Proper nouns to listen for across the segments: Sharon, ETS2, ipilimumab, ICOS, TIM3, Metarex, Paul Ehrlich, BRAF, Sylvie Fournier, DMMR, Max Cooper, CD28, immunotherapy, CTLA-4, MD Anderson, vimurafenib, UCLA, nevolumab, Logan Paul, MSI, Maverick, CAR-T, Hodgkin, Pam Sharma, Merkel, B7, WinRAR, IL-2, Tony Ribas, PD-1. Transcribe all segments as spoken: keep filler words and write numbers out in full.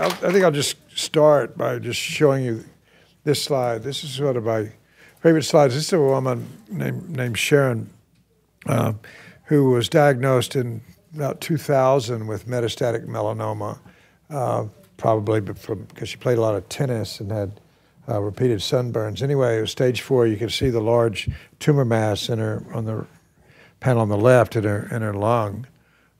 I'll, I think I'll just start by just showing you this slide. This is one of my favorite slides. This is a woman named, named Sharon, uh, who was diagnosed in about two thousand with metastatic melanoma, uh, probably because she played a lot of tennis and had uh, repeated sunburns. Anyway, it was stage four. You can see the large tumor mass in her on the panel on the left in her in her lung,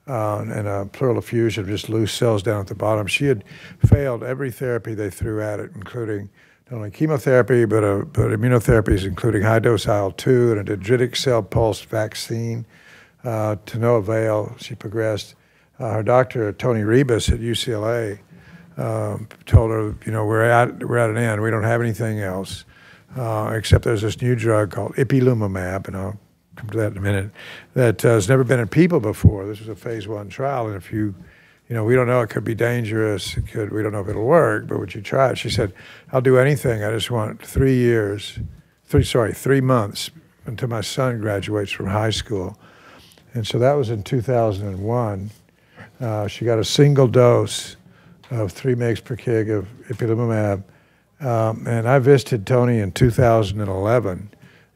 uh, and a pleural effusion of just loose cells down at the bottom. She had failed every therapy they threw at it, including not only chemotherapy but uh, but immunotherapies, including high dose I L two and a dendritic cell pulse vaccine. Uh, to no avail, she progressed. Uh, her doctor, Tony Ribas at U C L A, uh, told her, you know, we're at, we're at an end. We don't have anything else, uh, except there's this new drug called ipilimumab, and I'll come to that in a minute, that uh, has never been in people before. This was a phase one trial, and if you, you know, we don't know, it could be dangerous. It could, we don't know if it'll work, but would you try it? She said, I'll do anything. I just want three years, three, sorry, three months until my son graduates from high school. And so that was in two thousand one. Uh, she got a single dose of three mgs per kg of ipilimumab. Um, and I visited Tony in two thousand eleven,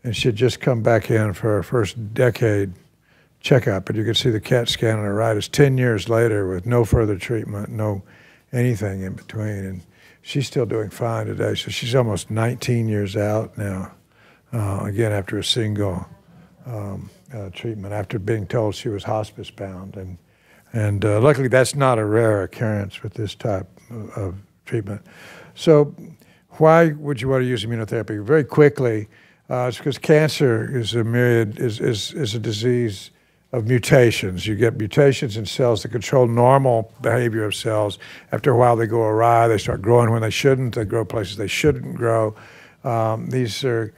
and she had just come back in for her first decade checkup. And you could see the CAT scan on her right. It's ten years later with no further treatment, no anything in between. And she's still doing fine today. So she's almost nineteen years out now, uh, again, after a single um, Uh, treatment, after being told she was hospice bound, and and uh, luckily that's not a rare occurrence with this type of, of treatment. So why would you want to use immunotherapy? Very quickly, uh, it's because cancer is a myriad is, is is a disease of mutations. You get mutations in cells that control normal behavior of cells. After a while, they go awry. They start growing when they shouldn't. They grow places they shouldn't grow. Um, these are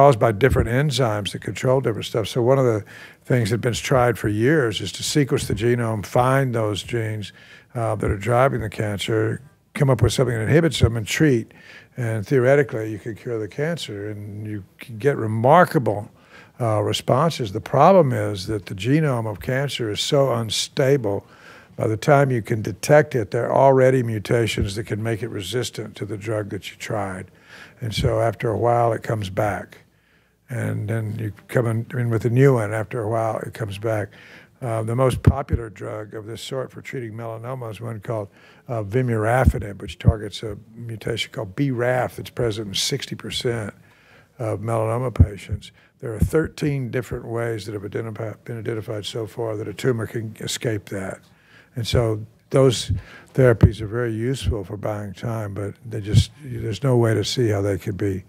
caused by different enzymes that control different stuff. So one of the things that's been tried for years is to sequence the genome, find those genes uh, that are driving the cancer, come up with something that inhibits them, and treat. And theoretically, you could cure the cancer, and you can get remarkable uh, responses. The problem is that the genome of cancer is so unstable, by the time you can detect it, there are already mutations that can make it resistant to the drug that you tried. And so after a while, it comes back. And then you come in with a new one. After a while, it comes back. Uh, the most popular drug of this sort for treating melanoma is one called uh, vimurafenib, which targets a mutation called B R A F that's present in sixty percent of melanoma patients. There are thirteen different ways that have identified, been identified so far that a tumor can escape that. And so those therapies are very useful for buying time, but they just, there's no way to see how they could be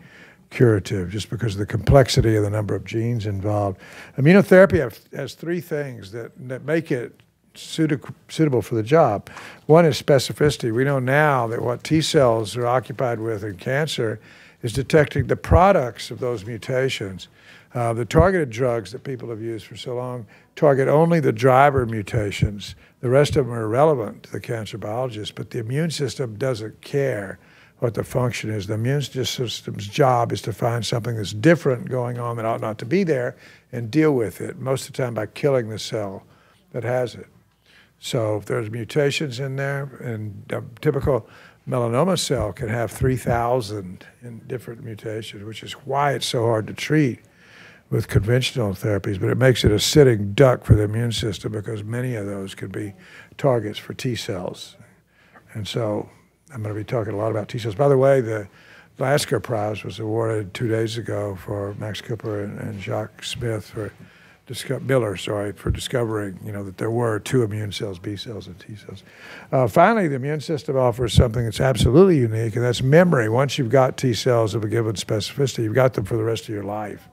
curative just because of the complexity of the number of genes involved. Immunotherapy have, has three things that, that make it suitable for the job. One is specificity. We know now that what T cells are occupied with in cancer is detecting the products of those mutations. Uh, the targeted drugs that people have used for so long target only the driver mutations. The rest of them are irrelevant to the cancer biologist, but the immune system doesn't care what the function is. The immune system's job is to find something that's different going on that ought not to be there and deal with it, most of the time by killing the cell that has it. So if there's mutations in there, and a typical melanoma cell can have three thousand in different mutations, which is why it's so hard to treat with conventional therapies, but it makes it a sitting duck for the immune system because many of those could be targets for T cells. And so I'm going to be talking a lot about T cells. By the way, the Lasker Prize was awarded two days ago for Max Cooper and, and Jacques Smith for Miller, sorry, for discovering, you know, that there were two immune cells, B cells and T cells. Uh, finally, the immune system offers something that's absolutely unique, and that's memory. Once you've got T cells of a given specificity, you've got them for the rest of your life.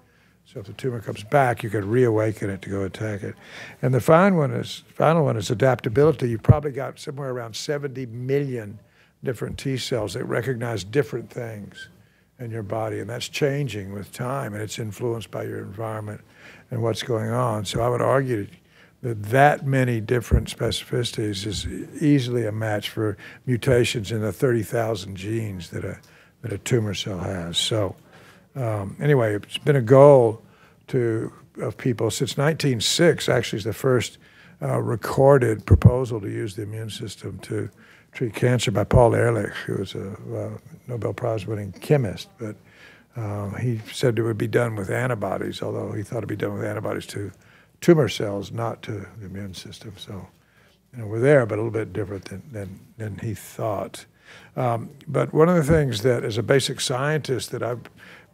So if the tumor comes back, you could reawaken it to go attack it. And the final one is, final one is adaptability. You've probably got somewhere around seventy million different T cells that recognize different things in your body, and that's changing with time, and it's influenced by your environment and what's going on. So I would argue that that many different specificities is easily a match for mutations in the thirty thousand genes that a, that a tumor cell has. So um, anyway, it's been a goal to, of people since nineteen oh six, actually is the first uh, recorded proposal to use the immune system to treat cancer by Paul Ehrlich, who was a uh, Nobel Prize-winning chemist. But um, he said it would be done with antibodies, although he thought it would be done with antibodies to tumor cells, not to the immune system. So, you know, we're there, but a little bit different than, than, than he thought. Um, but one of the things that, as a basic scientist, that I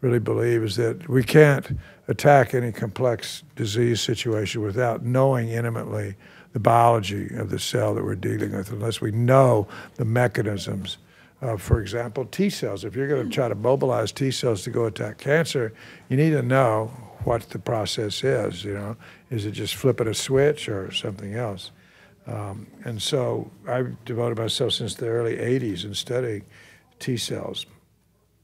really believe is that we can't attack any complex disease situation without knowing intimately the biology of the cell that we're dealing with, unless we know the mechanisms of, for example, T cells. If you're going to try to mobilize T cells to go attack cancer, you need to know what the process is, you know. Is it just flipping a switch or something else? Um, and so I've devoted myself since the early eighties in studying T cells.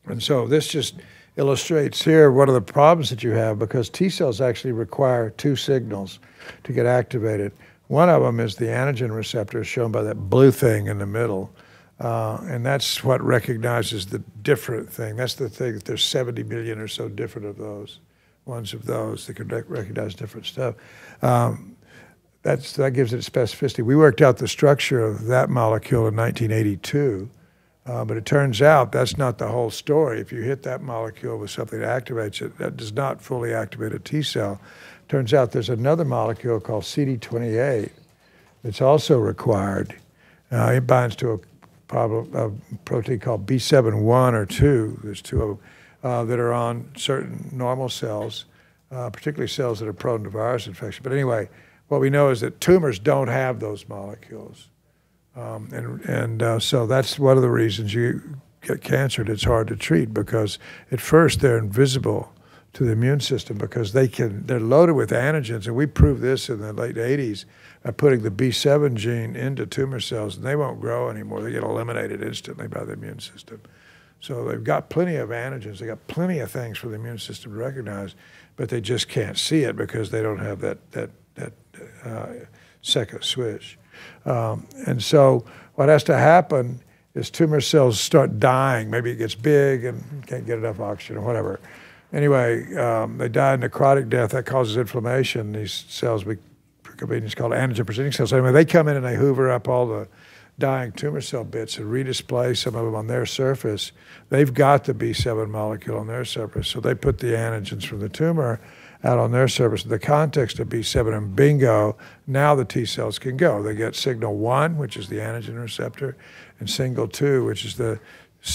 And so this just illustrates here what are the problems that you have, because T cells actually require two signals to get activated. One of them is the antigen receptor, shown by that blue thing in the middle. Uh, and that's what recognizes the different thing. That's the thing that there's seventy million or so different of those, ones of those that can rec recognize different stuff. Um, that's, that gives it specificity. We worked out the structure of that molecule in nineteen eighty-two. Uh, but it turns out that's not the whole story. If you hit that molecule with something that activates it, that does not fully activate a T cell. Turns out there's another molecule called C D twenty-eight that's also required. Uh, it binds to a, problem, a protein called B seven one or two, there's two of them, uh, that are on certain normal cells, uh, particularly cells that are prone to virus infection. But anyway, what we know is that tumors don't have those molecules. Um, and and uh, so that's one of the reasons you get cancer. It's hard to treat because at first they're invisible to the immune system because they can, they're loaded with antigens. And we proved this in the late eighties by putting the B seven gene into tumor cells, and they won't grow anymore. They get eliminated instantly by the immune system. So they've got plenty of antigens. They've got plenty of things for the immune system to recognize, but they just can't see it because they don't have that, that, that uh, second switch. Um, and so what has to happen is tumor cells start dying. Maybe it gets big and can't get enough oxygen or whatever. Anyway, um, they die necrotic death. That causes inflammation. These cells, we, for convenience, called antigen-presenting cells. So anyway, they come in and they hoover up all the dying tumor cell bits and redisplay some of them on their surface. They've got the B seven molecule on their surface, so they put the antigens from the tumor out on their surface. In the context of B seven, and bingo, now the T cells can go. They get signal one, which is the antigen receptor, and signal two, which is the,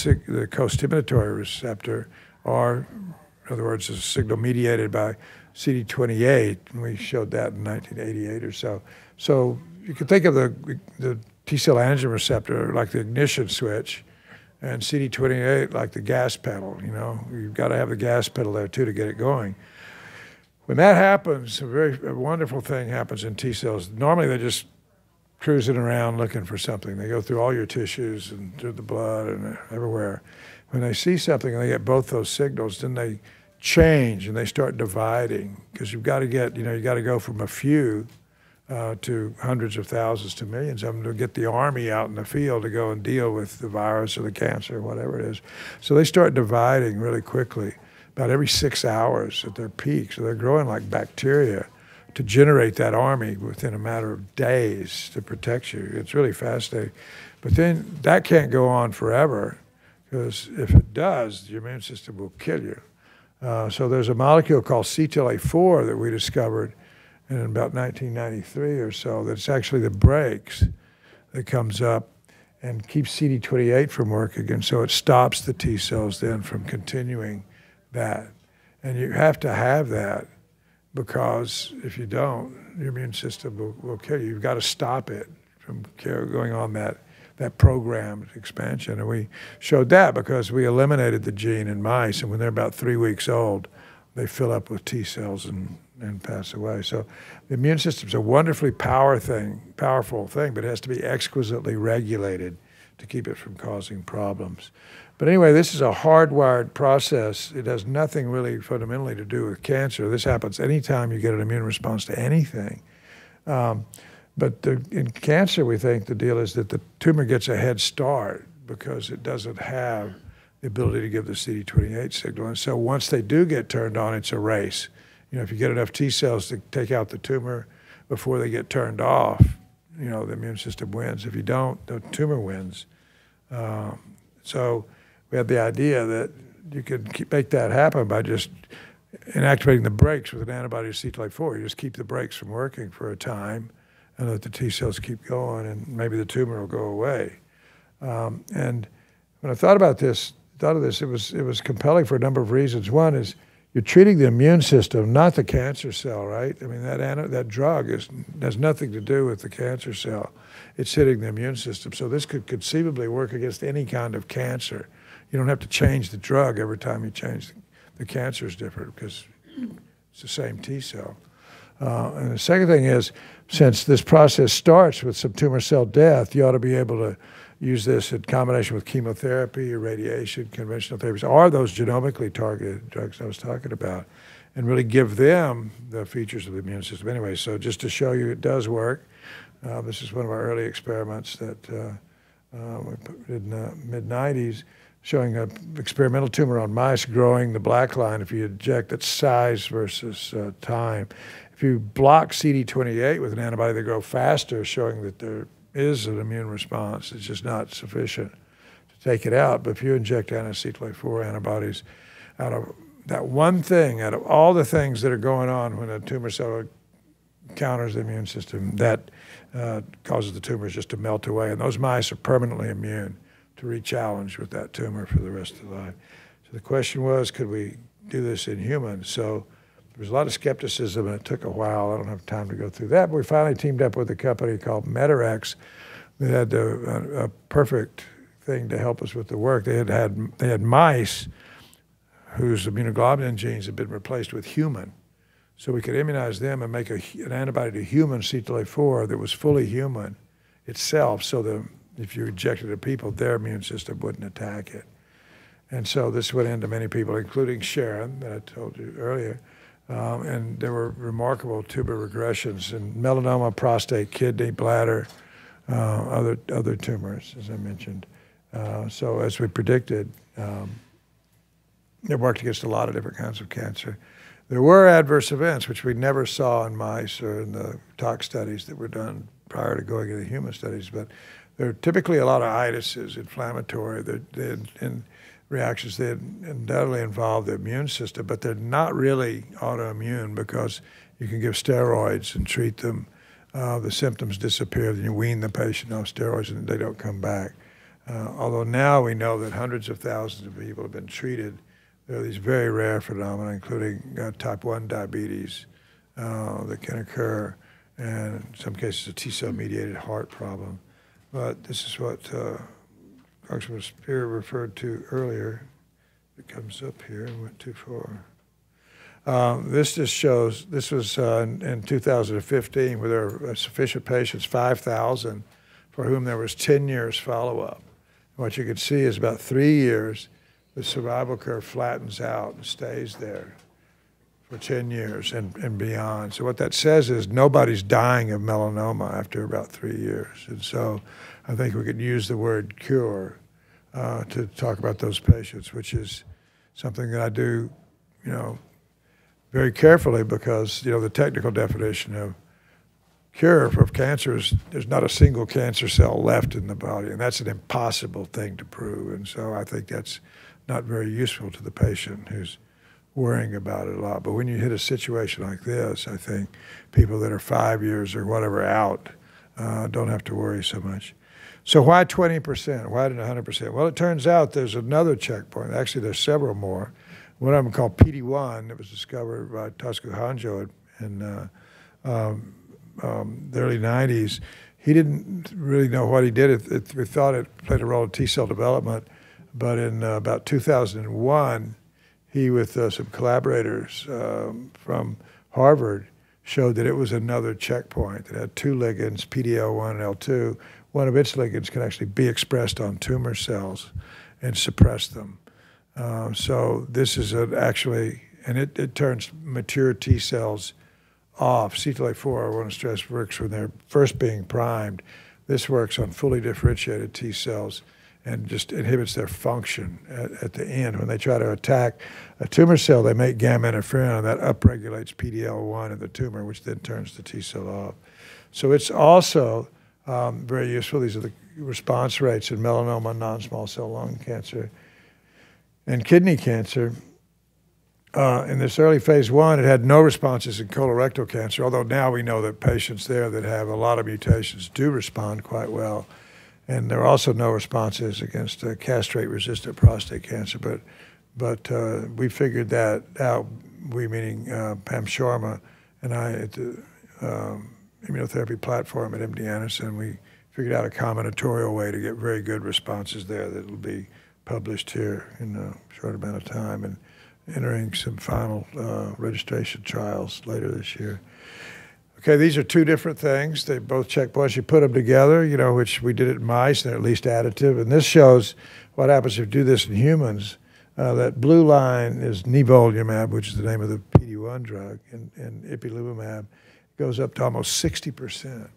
the co-stimulatory receptor, or in other words, a signal mediated by C D twenty-eight. And we showed that in nineteen eighty-eight or so. So you can think of the, the T cell antigen receptor like the ignition switch, and C D twenty-eight like the gas pedal. You know, you've got to have the gas pedal there too to get it going. When that happens, a very a wonderful thing happens in T cells. Normally they're just cruising around looking for something. They go through all your tissues and through the blood and everywhere. When they see something and they get both those signals, then they change and they start dividing, because you've got to get, you know, you've got to go from a few uh, to hundreds of thousands to millions of them to get the army out in the field to go and deal with the virus or the cancer or whatever it is. So they start dividing really quickly, about every six hours at their peak. So they're growing like bacteria to generate that army within a matter of days to protect you. It's really fascinating. But then that can't go on forever, because if it does, your immune system will kill you. Uh, so there's a molecule called C T L A four that we discovered in about nineteen ninety-three or so, that's actually the brakes that comes up and keeps C D twenty-eight from working. And so it stops the T cells then from continuing that. And you have to have that, because if you don't, your immune system will, will kill you. You've got to stop it from going on that, that programmed expansion. And we showed that because we eliminated the gene in mice, and when they're about three weeks old, they fill up with T cells and, and pass away. So the immune system's a wonderfully power thing, powerful thing, but it has to be exquisitely regulated to keep it from causing problems. But anyway, this is a hardwired process. It has nothing really fundamentally to do with cancer. This happens anytime you get an immune response to anything. Um, but the, in cancer, we think the deal is that the tumor gets a head start because it doesn't have the ability to give the C D twenty-eight signal. And so once they do get turned on, it's a race. You know, if you get enough T cells to take out the tumor before they get turned off, you know, the immune system wins. If you don't, the tumor wins. Um, so we had the idea that you could keep, make that happen by just inactivating the brakes with an antibody to C T L A four. You just keep the brakes from working for a time and let the T cells keep going, and maybe the tumor will go away. Um, and when I thought about this, thought of this, it was, it was compelling for a number of reasons. One is you're treating the immune system, not the cancer cell, right? I mean, that, that drug is, has nothing to do with the cancer cell. It's hitting the immune system. So this could conceivably work against any kind of cancer. You don't have to change the drug every time you change the, the cancer is different because it's the same T cell. Uh, and the second thing is, since this process starts with some tumor cell death, you ought to be able to use this in combination with chemotherapy, radiation, conventional therapies, or those genomically targeted drugs I was talking about, and really give them the features of the immune system. Anyway, so just to show you it does work, uh, this is one of our early experiments that uh, uh, we put in the mid nineties, showing an experimental tumor on mice growing the black line if you inject its size versus uh, time. If you block C D twenty-eight with an antibody, they grow faster, showing that there is an immune response. It's just not sufficient to take it out. But if you inject anti-C T L A four antibodies, out of that one thing, out of all the things that are going on when a tumor cell counters the immune system, that uh, causes the tumors just to melt away. And those mice are permanently immune to re-challenge with that tumor for the rest of their life. So the question was, could we do this in humans? So there was a lot of skepticism, and it took a while. I don't have time to go through that. But we finally teamed up with a company called Metarex that had a, a, a perfect thing to help us with the work. They had, had, they had mice whose immunoglobulin genes had been replaced with human. So we could immunize them and make a, an antibody to human C T L A four that was fully human itself, so the, if you injected it to people, their immune system wouldn't attack it. And so this went into many people, including Sharon, that I told you earlier. Um, and there were remarkable tumor regressions in melanoma, prostate, kidney, bladder, uh, other, other tumors, as I mentioned. Uh, so as we predicted, um, it worked against a lot of different kinds of cancer. There were adverse events, which we never saw in mice or in the tox studies that were done prior to going into the human studies. But there are typically a lot of itises, inflammatory, they're, they're, and reactions that undoubtedly involve the immune system, but they're not really autoimmune because you can give steroids and treat them. Uh, the symptoms disappear, then you wean the patient off steroids and they don't come back. Uh, although now we know that hundreds of thousands of people have been treated. There are these very rare phenomena, including uh, type one diabetes uh, that can occur, and in some cases a T-cell-mediated heart problem. But this is what uh, Congressman Spear referred to earlier. It comes up here and went too far. Um, this just shows, this was uh, in, in two thousand fifteen, where there were sufficient patients, five thousand, for whom there was ten years follow-up. What you could see is about three years, the survival curve flattens out and stays there for ten years and, and beyond. So what that says is nobody's dying of melanoma after about three years. And so I think we could use the word cure uh, to talk about those patients, which is something that I do, you know, very carefully, because, you know, the technical definition of cure for cancer is there's not a single cancer cell left in the body, and that's an impossible thing to prove. And so I think that's not very useful to the patient who's worrying about it a lot. But when you hit a situation like this, I think people that are five years or whatever out uh, don't have to worry so much. So why twenty percent? Why didn't one hundred percent? Well, it turns out there's another checkpoint. Actually, there's several more. One of them called P D one that was discovered by Tasuku Honjo in uh, um, um, the early nineties. He didn't really know what he did. It, it, we thought it played a role in T-cell development. But in uh, about two thousand one, he, with uh, some collaborators um, from Harvard, showed that it was another checkpoint that had two ligands, P D L one and L two. One of its ligands can actually be expressed on tumor cells and suppress them. Um, so this is an actually, and it, it turns mature T cells off. C T L A four, I want to stress, works when they're first being primed. This works on fully differentiated T cells. and just inhibits their function at, at the end. When they try to attack a tumor cell, they make gamma interferon, and that upregulates P D L one in the tumor, which then turns the T cell off. So it's also um, very useful. These are the response rates in melanoma, non-small cell lung cancer, and kidney cancer. Uh, in this early phase one, it had no responses in colorectal cancer, although now we know that patients there that have a lot of mutations do respond quite well. And there are also no responses against uh, castrate-resistant prostate cancer. But, but uh, we figured that out, we meaning uh, Pam Sharma and I at the um, immunotherapy platform at M D Anderson. We figured out a combinatorial way to get very good responses there that will be published here in a short amount of time. And, entering some final uh, registration trials later this year. Okay, these are two different things. They both checkpoints. You put them together, you know, which we did it in mice, and they're at least additive. And this shows what happens if you do this in humans. Uh, that blue line is nevolumab, which is the name of the P D one drug, and, and ipilimumab goes up to almost sixty percent.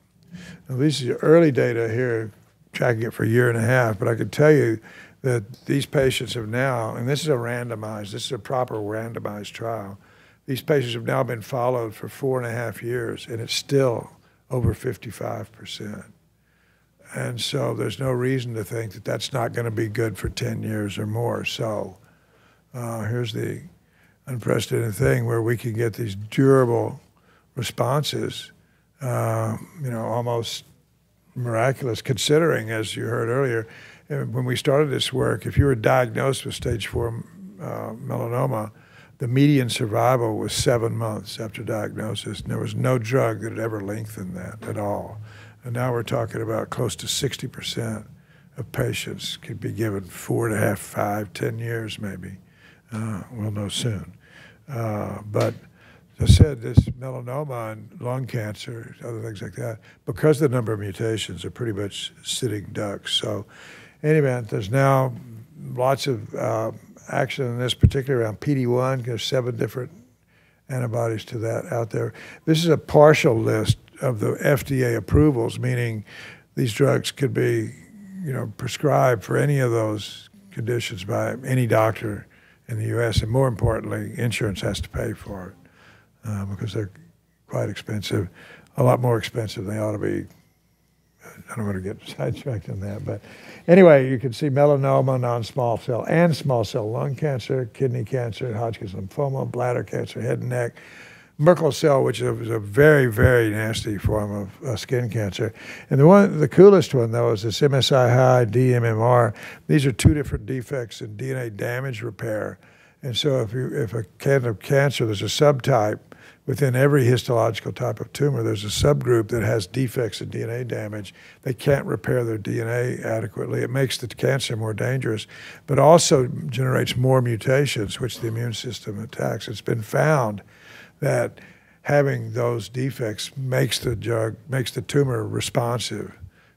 Now, this is your early data here, tracking it for a year and a half, but I can tell you that these patients have now, and this is a randomized, this is a proper randomized trial, these patients have now been followed for four and a half years, and it's still over fifty-five percent. And so there's no reason to think that that's not going to be good for ten years or more. So uh, here's the unprecedented thing where we can get these durable responses, uh, you know, almost miraculous, considering, as you heard earlier, when we started this work, if you were diagnosed with stage four uh, melanoma, the median survival was seven months after diagnosis, and there was no drug that had ever lengthened that at all. And now we're talking about close to sixty percent of patients could be given four and a half, five, ten years maybe. Uh, we'll know soon. Uh, but as I said, this melanoma and lung cancer, other things like that, because the number of mutations are pretty much sitting ducks. So. Anyway, there's now lots of uh, action in this, particularly around P D one. There's seven different antibodies to that out there. This is a partial list of the F D A approvals, meaning these drugs could be, you know, prescribed for any of those conditions by any doctor in the U S And more importantly, insurance has to pay for it uh, because they're quite expensive, a lot more expensive than they ought to be. I don't want to get sidetracked on that, but anyway, you can see melanoma, non-small cell, and small cell lung cancer, kidney cancer, Hodgkin's lymphoma, bladder cancer, head and neck, Merkel cell, which is a very, very nasty form of uh, skin cancer. And the one, the coolest one, though, is this M S I high D M M R. These are two different defects in D N A damage repair. And so if, you, if a kind of cancer, there's a subtype. Within every histological type of tumor, there's a subgroup that has defects in D N A damage. They can't repair their D N A adequately. It makes the cancer more dangerous, but also generates more mutations, which the immune system attacks. It's been found that having those defects makes the drug, makes the tumor responsive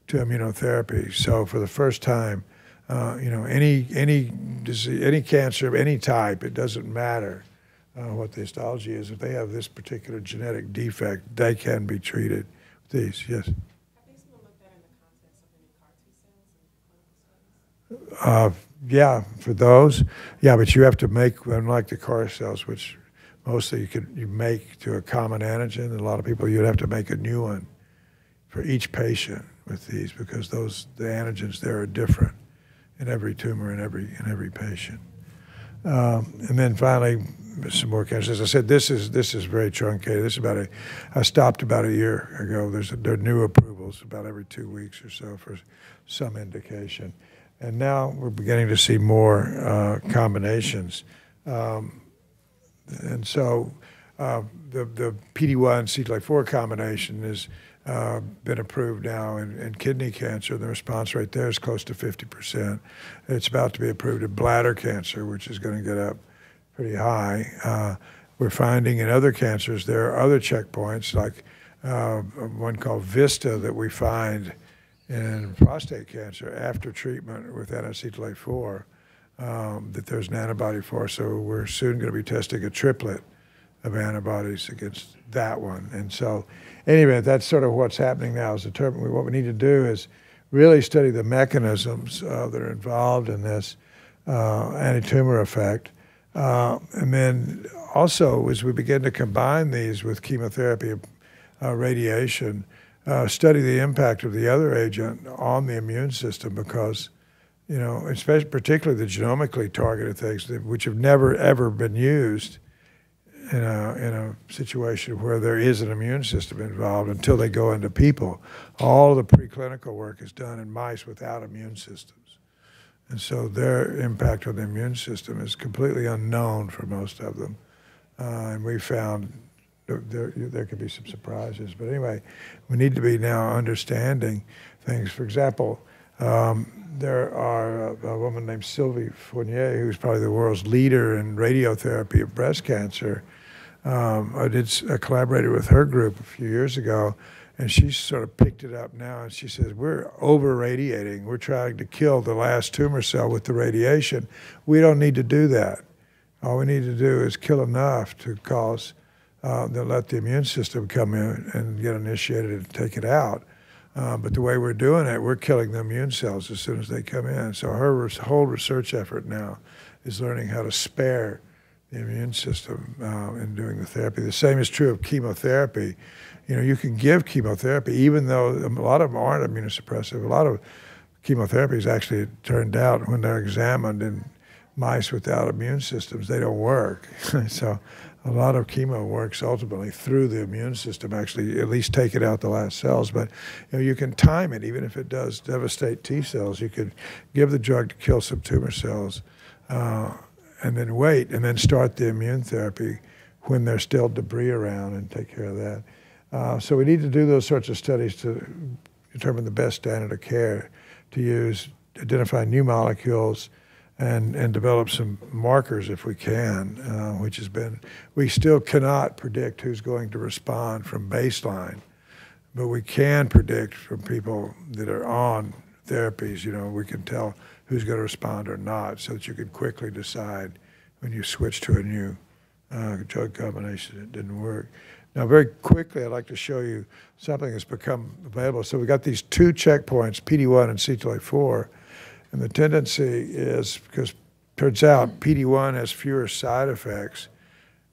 to immunotherapy. So for the first time, uh, you know, any, any disease, any cancer of any type, it doesn't matter Uh, what the histology is. If they have this particular genetic defect, they can be treated with these. Yes? Have these been looked at in the context of any C A R T cells and clinical studies? Yeah, for those. Yeah, but you have to make, unlike the C A R cells, which mostly you could you make to a common antigen, and a lot of people, you'd have to make a new one for each patient with these because those the antigens there are different in every tumor and every, in every patient. Um, and then finally, some more cancers. As I said, this is this is very truncated. This is about a, I stopped about a year ago. There's a, there are new approvals about every two weeks or so for some indication, and now we're beginning to see more uh, combinations. Um, and so, uh, the the P D one C T L A four combination has uh, been approved now in, in kidney cancer. The response rate there is close to fifty percent. It's about to be approved in bladder cancer, which is going to get up pretty high. Uh, we're finding in other cancers there are other checkpoints, like uh, one called VISTA that we find in prostate cancer after treatment with anti-C T L A four um, that there's an antibody for. So we're soon going to be testing a triplet of antibodies against that one. And so anyway, that's sort of what's happening now is determine what we need to do is really study the mechanisms uh, that are involved in this uh, anti-tumor effect. Uh, and then also, as we begin to combine these with chemotherapy, uh, radiation, uh, study the impact of the other agent on the immune system, because, you know, especially particularly the genomically targeted things, that, which have never, ever been used in a, in a situation where there is an immune system involved until they go into people. All the preclinical work is done in mice without immune systems. And so their impact on the immune system is completely unknown for most of them. Uh, and we found there, there could be some surprises. But anyway, we need to be now understanding things. For example, um, there are a, a woman named Sylvie Fournier, who's probably the world's leader in radiotherapy of breast cancer. Um, I did I collaborated with her group a few years ago, and she sort of picked it up now, and she says, we're over-radiating. We're trying to kill the last tumor cell with the radiation. We don't need to do that. All we need to do is kill enough to cause, uh, to let the immune system come in and get initiated and take it out. Uh, but the way we're doing it, we're killing the immune cells as soon as they come in. So her res whole research effort now is learning how to spare the immune system uh, in doing the therapy. The same is true of chemotherapy. You know, you can give chemotherapy, even though a lot of them aren't immunosuppressive. A lot of chemotherapies actually, it turned out, when they're examined in mice without immune systems, they don't work. So a lot of chemo works ultimately through the immune system, actually, at least take it out the last cells. But you know, you can time it, even if it does devastate T cells. You could give the drug to kill some tumor cells uh, and then wait and then start the immune therapy when there's still debris around and take care of that. Uh, so we need to do those sorts of studies to determine the best standard of care to use, identify new molecules, And, and develop some markers if we can, uh, which has been, we still cannot predict who's going to respond from baseline, but we can predict from people that are on therapies, you know, we can tell who's going to respond or not, so that you can quickly decide when you switch to a new uh, drug combination that didn't work. Now, very quickly, I'd like to show you something that's become available. So we got these two checkpoints, P D one and C T L A four. And the tendency is, because it turns out P D one has fewer side effects,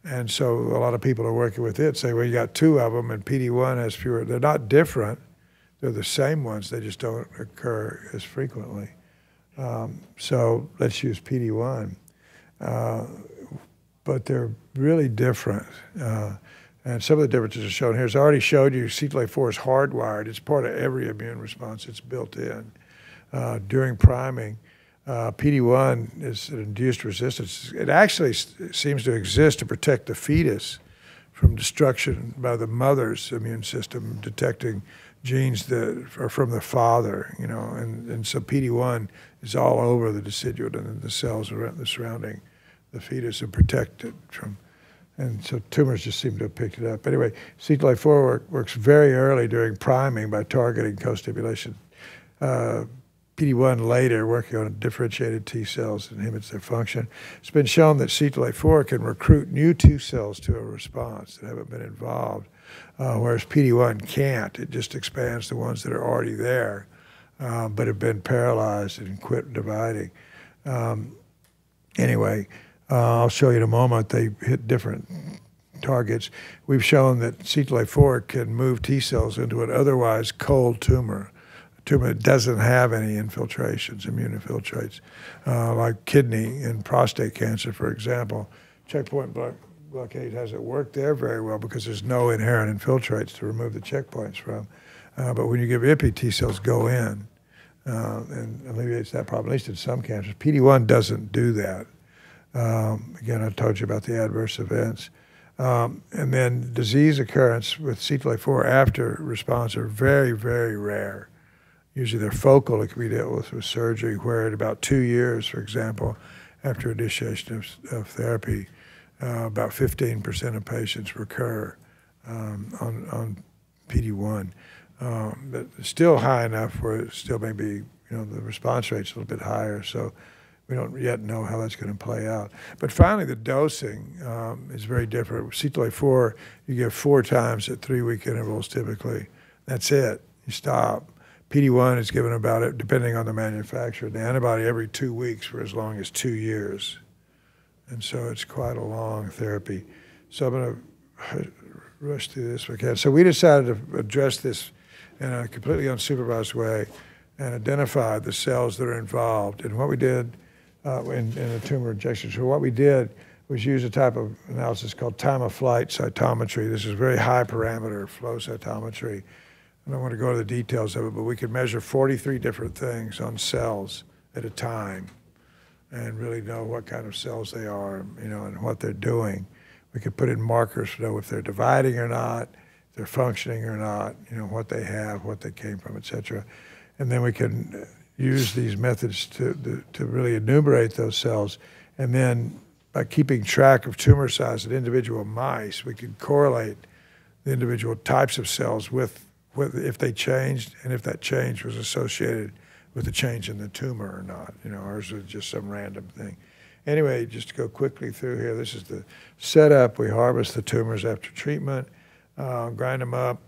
and so a lot of people are working with it, say, well, you got two of them, and P D one has fewer. They're not different. They're the same ones. They just don't occur as frequently. Um, so let's use P D one. Uh, but they're really different. Uh, and some of the differences are shown here. As I already showed you, C T L A four is hardwired. It's part of every immune response. It's built in. Uh, during priming, uh, P D one is an induced resistance. It actually seems to exist to protect the fetus from destruction by the mother's immune system, detecting genes that are from the father, you know, and, and so P D one is all over the deciduate and the cells around the surrounding the fetus and protect it from, and so tumors just seem to have picked it up. Anyway, C T L A four work, works very early during priming by targeting co-stimulation. Uh, P D one later, working on differentiated T cells and inhibits their function. It's been shown that C T L A four can recruit new T cells to a response that haven't been involved, uh, whereas P D one can't. It just expands the ones that are already there, uh, but have been paralyzed and quit dividing. Um, anyway, uh, I'll show you in a moment, they hit different targets. We've shown that C T L A four can move T cells into an otherwise cold tumor. Tumor doesn't have any infiltrations, immune infiltrates, uh, like kidney and prostate cancer, for example. Checkpoint block, blockade hasn't worked there very well because there's no inherent infiltrates to remove the checkpoints from. Uh, but when you give I P I, T cells go in uh, and alleviates that problem, at least in some cancers. P D one doesn't do that. Um, again, I told you about the adverse events. Um, and then disease occurrence with C T L A four after response are very, very rare. Usually they're focal, it can be dealt with with surgery, where at about two years, for example, after initiation of, of therapy, uh, about fifteen percent of patients recur um, on, on P D one. Um, but still high enough where it still may be, you know, the response rate's a little bit higher, so we don't yet know how that's going to play out. But finally, the dosing um, is very different. With C T L A four, you give four times at three-week intervals typically. That's it. You stop. P D one is given about, it, depending on the manufacturer, the antibody every two weeks for as long as two years. And so it's quite a long therapy. So I'm going to rush through this if I can. So we decided to address this in a completely unsupervised way and identify the cells that are involved. And what we did uh, in, in a tumor injection, so what we did was use a type of analysis called time-of-flight cytometry. This is very high parameter flow cytometry. I don't want to go into the details of it, but we could measure forty-three different things on cells at a time and really know what kind of cells they are, you know, and what they're doing. We could put in markers to know if they're dividing or not, if they're functioning or not, you know, what they have, what they came from, et cetera. And then we can use these methods to, to, to really enumerate those cells. And then by keeping track of tumor size in individual mice, we could correlate the individual types of cells with if they changed, and if that change was associated with a change in the tumor or not, you know, or is it just some random thing? Anyway, just to go quickly through here, this is the setup. We harvest the tumors after treatment, uh, grind them up.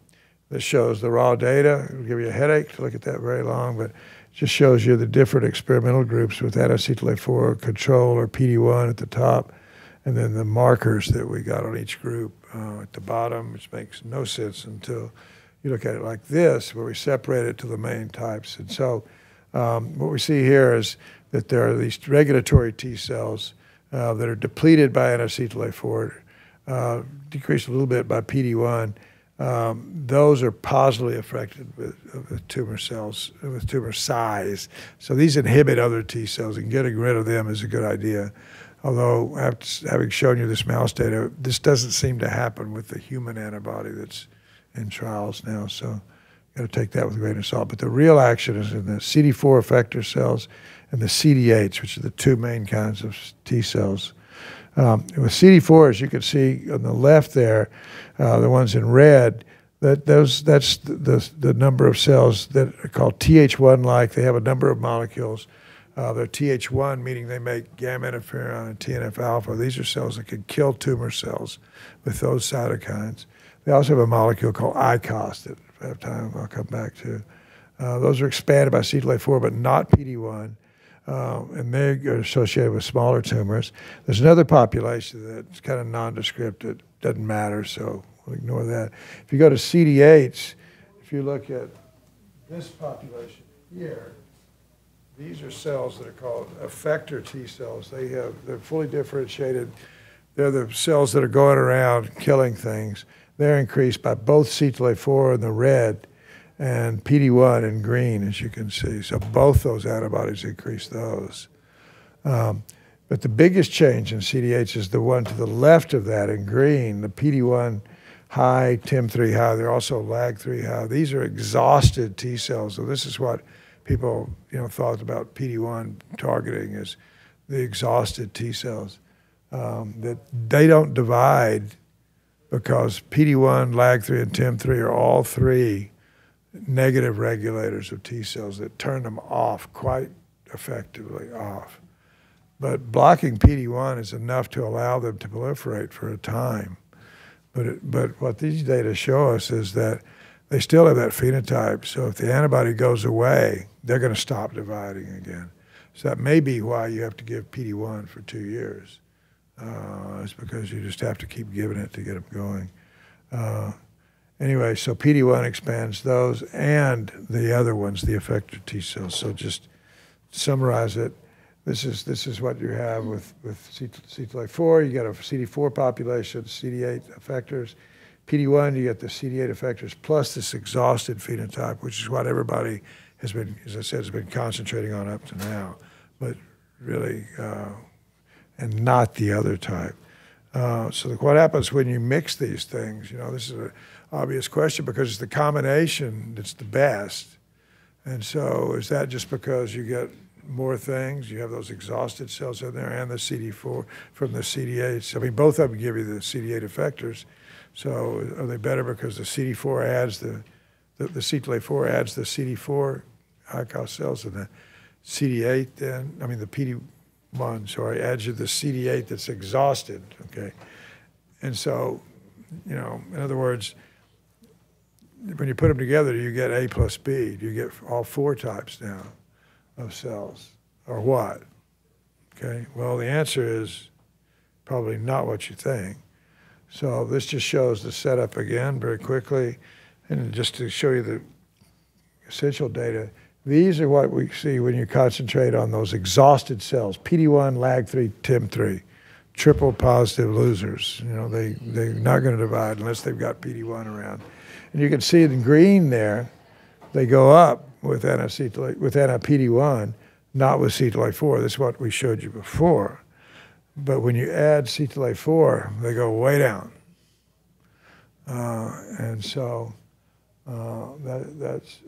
This shows the raw data. It'll give you a headache to look at that very long, but it just shows you the different experimental groups with anti-C T L A four control or P D one at the top, and then the markers that we got on each group uh, at the bottom, which makes no sense until you look at it like this, where we separate it to the main types. And so um, what we see here is that there are these regulatory T cells uh, that are depleted by anti-C T L A four, uh, decreased a little bit by P D one. Um, those are positively affected with, with tumor cells, with tumor size. So these inhibit other T cells, and getting rid of them is a good idea. Although, after having shown you this mouse data, this doesn't seem to happen with the human antibody that's in trials now, so got to take that with a grain of salt. But the real action is in the C D four effector cells and the C D eights, which are the two main kinds of T cells. Um, with C D four, as you can see on the left there, uh, the ones in red, that those that's the, the, the number of cells that are called T H one-like. They have a number of molecules. Uh, they're T H one, meaning they make gamma interferon and T N F alpha. These are cells that can kill tumor cells with those cytokines. They also have a molecule called I C O S that, if I have time, I'll come back to. Uh, those are expanded by C T L A four, but not P D one, uh, and they are associated with smaller tumors. There's another population that's kind of nondescript. It doesn't matter, so we'll ignore that. If you go to C D eights, if you look at this population here, these are cells that are called effector T cells. They have, they're fully differentiated. They're the cells that are going around killing things. They're increased by both C T L A four in the red and P D one in green, as you can see. So both those antibodies increase those. Um, but the biggest change in C D eights is the one to the left of that in green, the P D one high, T I M three high. They're also L A G three high. These are exhausted T cells. So this is what people, you know, thought about P D one targeting, is the exhausted T cells, um, that they don't divide, because P D one, L A G three, and T I M three are all three negative regulators of T cells that turn them off, quite effectively off. But blocking P D one is enough to allow them to proliferate for a time. But, it, but what these data show us is that they still have that phenotype. So if the antibody goes away, they're going to stop dividing again. So that may be why you have to give P D one for two years. Uh, it's because you just have to keep giving it to get them going. Uh, anyway, so P D one expands those and the other ones, the effector T cells. So just summarize it. This is this is what you have with with C T L A four. You got a C D four population, C D eight effectors, P D one. You got the C D eight effectors plus this exhausted phenotype, which is what everybody has been, as I said, has been concentrating on up to now. But really. Uh, and not the other type. Uh, so what happens when you mix these things? You know, this is an obvious question because it's the combination that's the best. And so is that just because you get more things? You have those exhausted cells in there and the C D four from the C D eights. I mean, both of them give you the C D eight effectors. So are they better because the C D four adds the, the, the C T L A four adds the C D four I C O S cells and the C D eight then, I mean the PD one, sorry, adds you the C D eight that's exhausted, okay? And so, you know, in other words, when you put them together, you get A plus B. You get all four types now of cells, or what? Okay, well, the answer is probably not what you think. So this just shows the setup again very quickly. And just to show you the essential data, these are what we see when you concentrate on those exhausted cells, P D one, lag three, tim three, triple positive losers. You know, they, they're not going to divide unless they've got P D one around. And you can see in green there, they go up with anti-C T L A, with anti-P D one, not with C T L A four. This is what we showed you before. But when you add C T L A four, they go way down. Uh, and so uh, that, that's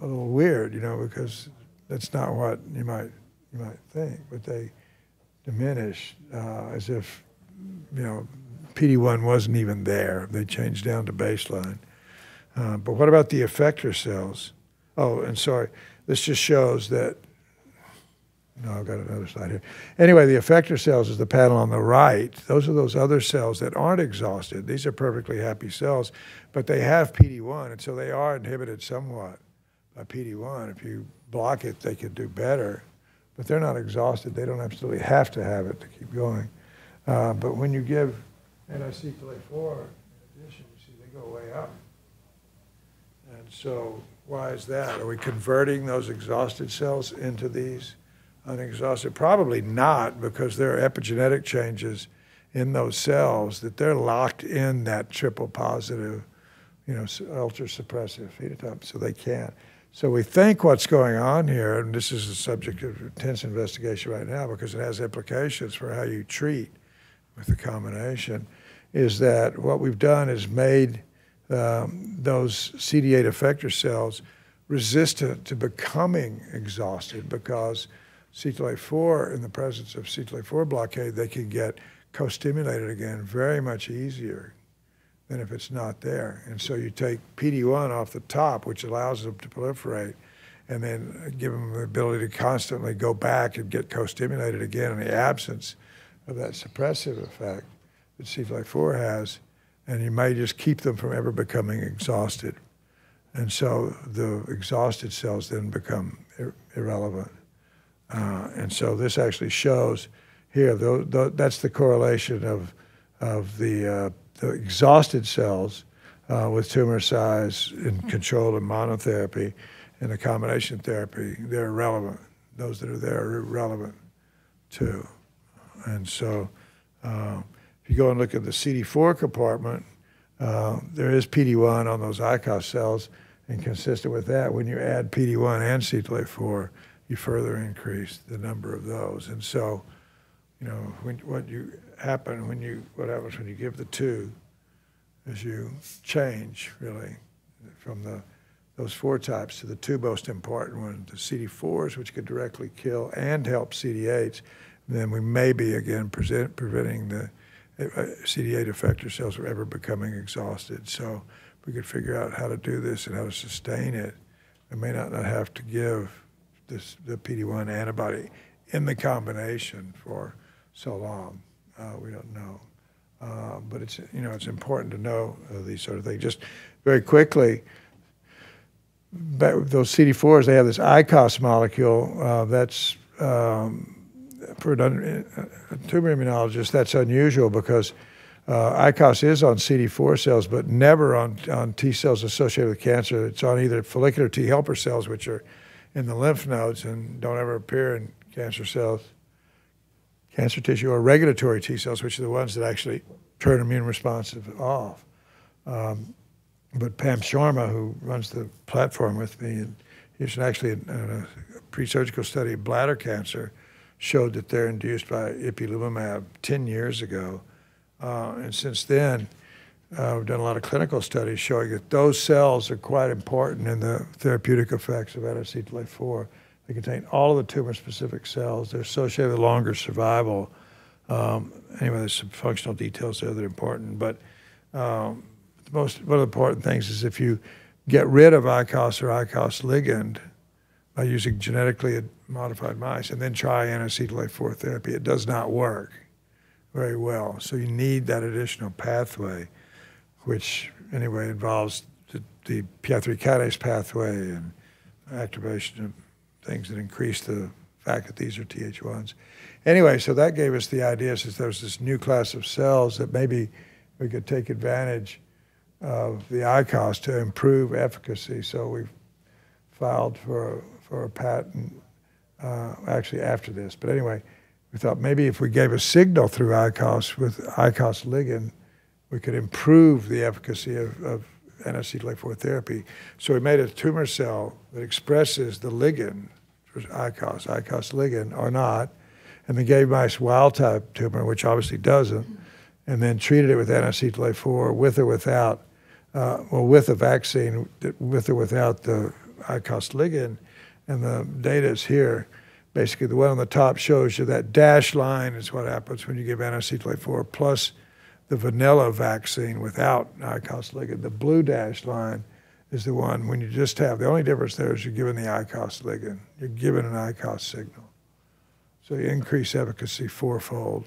a little weird, you know, because that's not what you might, you might think. But they diminish uh, as if, you know, P D one wasn't even there. They changed down to baseline. Uh, but what about the effector cells? Oh, and sorry, this just shows that, no, I've got another slide here. Anyway, the effector cells is the panel on the right. Those are those other cells that aren't exhausted. These are perfectly happy cells, but they have P D one, and so they are inhibited somewhat by P D one. If you block it, they could do better, but they're not exhausted. They don't absolutely have to have it to keep going. Uh, but when you give anti-C T L A four, in addition, you see they go way up. And so why is that? Are we converting those exhausted cells into these unexhausted? Probably not, because there are epigenetic changes in those cells that they're locked in that triple positive, you know, ultra suppressive phenotype, so they can't. So we think what's going on here, and this is the subject of intense investigation right now because it has implications for how you treat with the combination, is that what we've done is made um, those C D eight effector cells resistant to becoming exhausted, because C T L A four, in the presence of C T L A four blockade, they can get co-stimulated again very much easier than if it's not there. And so you take P D one off the top, which allows them to proliferate, and then give them the ability to constantly go back and get co-stimulated again in the absence of that suppressive effect that C T L A four has, and you may just keep them from ever becoming exhausted. And so the exhausted cells then become ir irrelevant. Uh, and so this actually shows here, the, the, that's the correlation of, of the, uh, the exhausted cells uh, with tumor size in control and monotherapy and the combination therapy. They're irrelevant. Those that are there are irrelevant too. And so uh, if you go and look at the C D four compartment, uh, there is P D one on those I C O S cells, and consistent with that, when you add P D one and C T L A four, you further increase the number of those. And so, you know, when, what you happen when you what happens when you give the two is you change really from the those four types to the two most important ones, the C D fours, which could directly kill and help C D eights. And then we may be again present, preventing the C D eight effector cells from ever becoming exhausted. So if we could figure out how to do this and how to sustain it, we may not, not have to give this, the P D one antibody in the combination for so long. Uh, we don't know, uh, but it's you know it's important to know uh, these sort of things. Just very quickly, back with those C D fours, they have this I C O S molecule uh, that's um, for a tumor immunologist, that's unusual, because uh, I C O S is on C D four cells, but never on on T cells associated with cancer. It's on either follicular T helper cells, which are in the lymph nodes and don't ever appear in cancer cells, cancer tissue, or regulatory T cells, which are the ones that actually turn immune responsive off. Um, but Pam Sharma, who runs the platform with me, and he's actually in a pre-surgical study of bladder cancer, showed that they're induced by ipilimumab ten years ago. Uh, and since then, Uh, we've done a lot of clinical studies showing that those cells are quite important in the therapeutic effects of anti-C T L A four. They contain all of the tumor-specific cells. They're associated with longer survival. Um, anyway, there's some functional details there that are important. But um, the most, one of the important things is if you get rid of I C O S or I C O S ligand by using genetically modified mice and then try anti-C T L A four therapy, it does not work very well. So you need that additional pathway, which anyway involves the, the P I three kinase pathway and activation of things that increase the fact that these are T H ones. Anyway, so that gave us the idea since there's this new class of cells that maybe we could take advantage of the I C O S to improve efficacy. So we filed for, for a patent uh, actually after this. But anyway, we thought maybe if we gave a signal through I C O S with I C O S ligand, we could improve the efficacy of, of anti-C T L A four therapy. So we made a tumor cell that expresses the ligand, I C O S, I C O S ligand or not, and we gave mice wild-type tumor, which obviously doesn't, and then treated it with anti-C T L A four with or without, uh, well, with a vaccine, with or without the I C O S ligand, and the data is here. Basically, the one on the top shows you that dashed line is what happens when you give anti-C T L A four plus the vanilla vaccine without I C O S ligand. The blue dashed line is the one when you just have, the only difference there is you're giving the I C O S ligand. You're giving an I C O S signal. So you increase efficacy fourfold.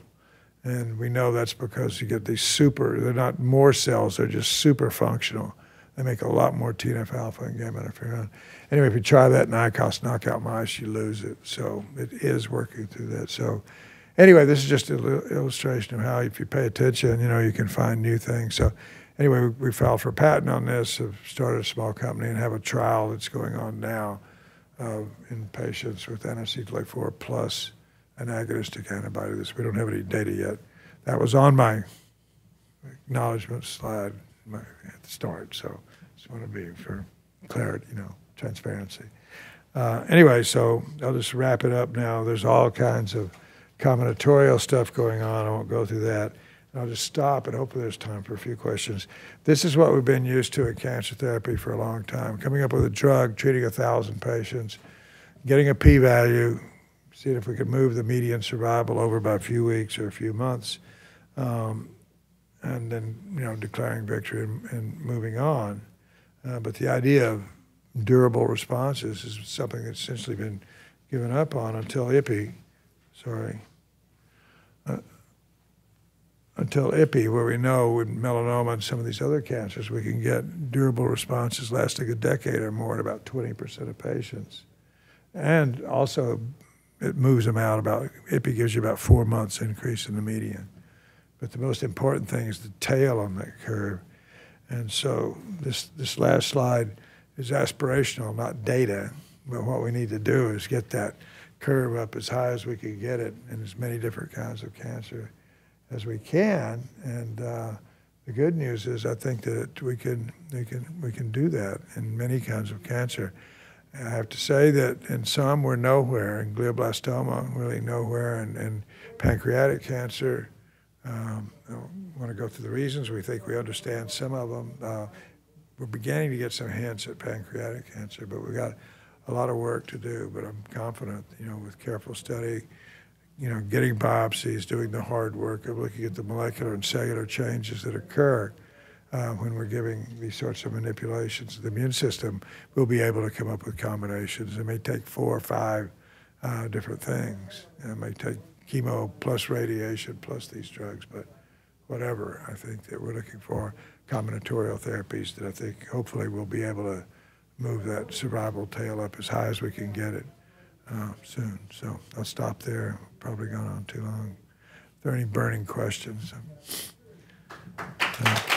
And we know that's because you get these super, they're not more cells, they're just super functional. They make a lot more T N F alpha and gamma interferon. Anyway, if you try that in I C O S knockout mice, you lose it. So it is working through that. So anyway, this is just an illustration of how if you pay attention, you know, you can find new things. So anyway, we filed for a patent on this, have started a small company and have a trial that's going on now uh, in patients with anti C T L A four plus an agonistic antibody. This, we don't have any data yet. That was on my acknowledgement slide my, at the start, so just want to be for clarity, you know, transparency. Uh, anyway, so I'll just wrap it up now. There's all kinds of combinatorial stuff going on. I won't go through that. And I'll just stop and hopefully there's time for a few questions. This is what we've been used to in cancer therapy for a long time, coming up with a drug, treating one thousand patients, getting a p-value, seeing if we could move the median survival over by a few weeks or a few months, um, and then, you know, declaring victory and, and moving on. Uh, but the idea of durable responses is something that's essentially been given up on until I P I. Sorry, uh, until I P I, where we know with melanoma and some of these other cancers, we can get durable responses lasting a decade or more in about twenty percent of patients. And also, it moves them out about, I P I gives you about four months increase in the median. But the most important thing is the tail on that curve. And so this, this last slide is aspirational, not data. But what we need to do is get that curve up as high as we can get it in as many different kinds of cancer as we can. And uh, the good news is I think that we can, we, can, we can do that in many kinds of cancer. And I have to say that in some we're nowhere, in glioblastoma really nowhere, and, and pancreatic cancer. Um, I don't want to go through the reasons. We think we understand some of them. Uh, we're beginning to get some hints at pancreatic cancer, but we've got a lot of work to do, but I'm confident, you know, with careful study, you know, getting biopsies, doing the hard work of looking at the molecular and cellular changes that occur uh, when we're giving these sorts of manipulations to the immune system, we'll be able to come up with combinations. It may take four or five uh, different things. It may take chemo plus radiation plus these drugs, but whatever, I think that we're looking for combinatorial therapies that I think hopefully we'll be able to move that survival tail up as high as we can get it uh, soon. So I'll stop there. Probably gone on too long. If there are any burning questions? So.